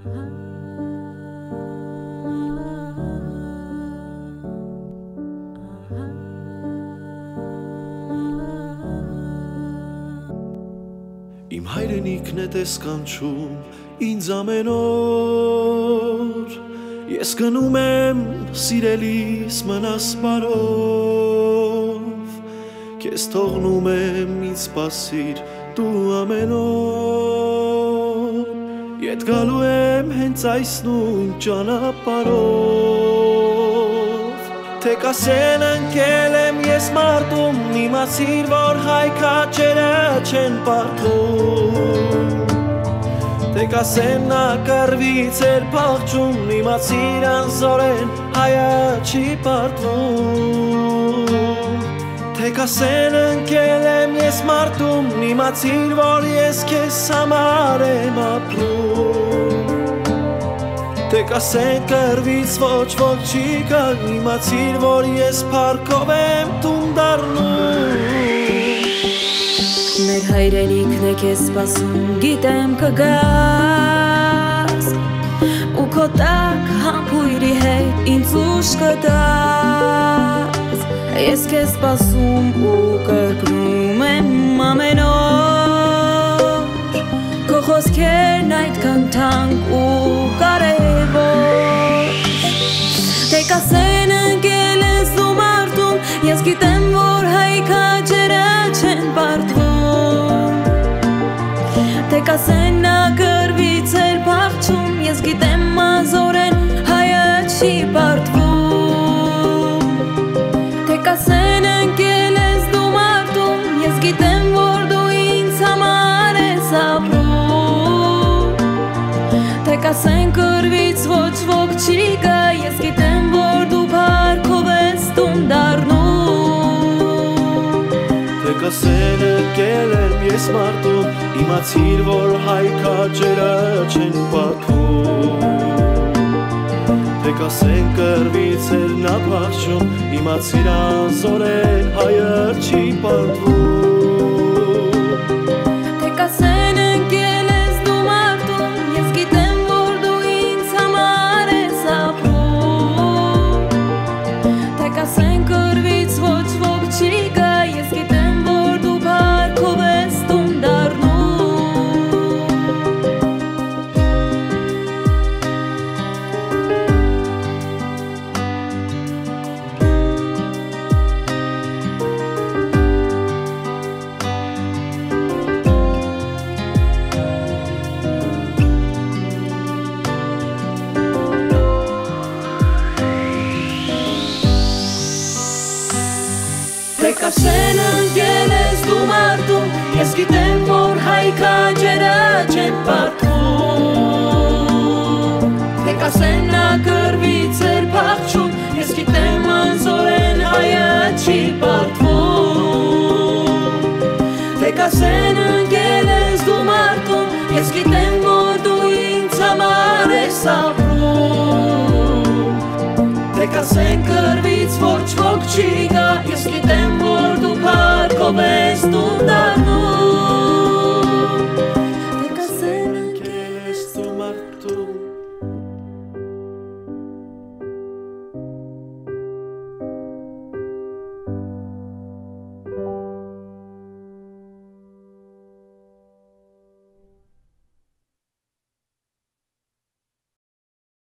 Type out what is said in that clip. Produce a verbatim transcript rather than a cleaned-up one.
Իմ հայրենիքն է տեսկանչում, ինձ ամեն օր, ես գնում եմ սիրելիս մնաս բարով, քեզ թողնում եմ ինձ սպասիր դու ամեն օր, ետ գալու եմ հենց այս նույն ճանապարհով, թե կասեն ընկել եմ ես մարդում, իմացիր որ հայքաճերը չեն պարտվում, թե կասեն նա կռվից էր փախչում, իմացիր անզորեն հայը չի պարտվում, թե կասեն ընկել եմ ես մարդում, իմացիր որ ես քեզ համար եմ ապրում, թե կասեն կռվից ոչ ոք չի գալ, իմացիր որ ես փառքով եմ տուն դառնում։ Մեր հայրենիքն է քեզ սպասում, գիտեմ կգաս, ու քո տակ համբույրի հետ ինձ ուշ կտաս, ես քեզ սպասում ու կրկնում եմ ամեն օր, քո խոսքերն այդքան թանկ ու Te casen angel es du martum, yes gitem vor haykajera chen partum. Te casen na gărvitser partum, yes gitem mazoren hayachi partum. Te casen angel es du martum, yes gitem vor du insamare saprum. Te casen gărvits voc voc chiga, yes gitem Te կասեն ընկել եմ ես մարդում, իմացիր որ հայքաճերը չեն պարտվում, Թե կասեն կռվից էր նա փախչում, իմացիր անզորեն հայը չի պարտվում, Թե կասեն ընկել ես դու մարդում, ես գիտեմ որ դու ինձ համար ես ապրում, Թե կասեն կռվից ոչ ոք չի գա, ես գիտեմ Sen îngeles du martum, yes gitem vor haykajera chen partum. Te casen na gărvitser parchum, yes gitem anzoren hayachi partum. Te casen îngeles du martum, yes gitem vor du ințamare saprum. Te casen gărvits vor chvoc chiga, yes gitem Vezi tu-mi dar nu Te casen încheles tu martu